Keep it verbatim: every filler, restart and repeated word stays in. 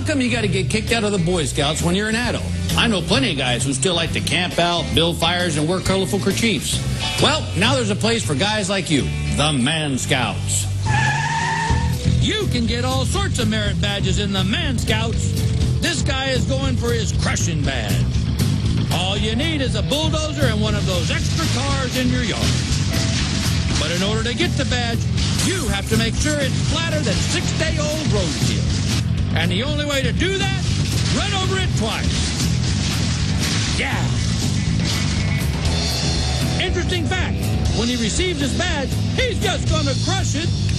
How come you got to get kicked out of the Boy Scouts when you're an adult? I know plenty of guys who still like to camp out, build fires, and wear colorful kerchiefs. Well, now there's a place for guys like you, the Man Scouts. You can get all sorts of merit badges in the Man Scouts. This guy is going for his crushing badge. All you need is a bulldozer and one of those extra cars in your yard. But in order to get the badge, you have to make sure it's flatter than six-day-old roadkill. And the only way to do that, run over it twice. Yeah. Interesting fact, when he receives his badge, he's just gonna crush it.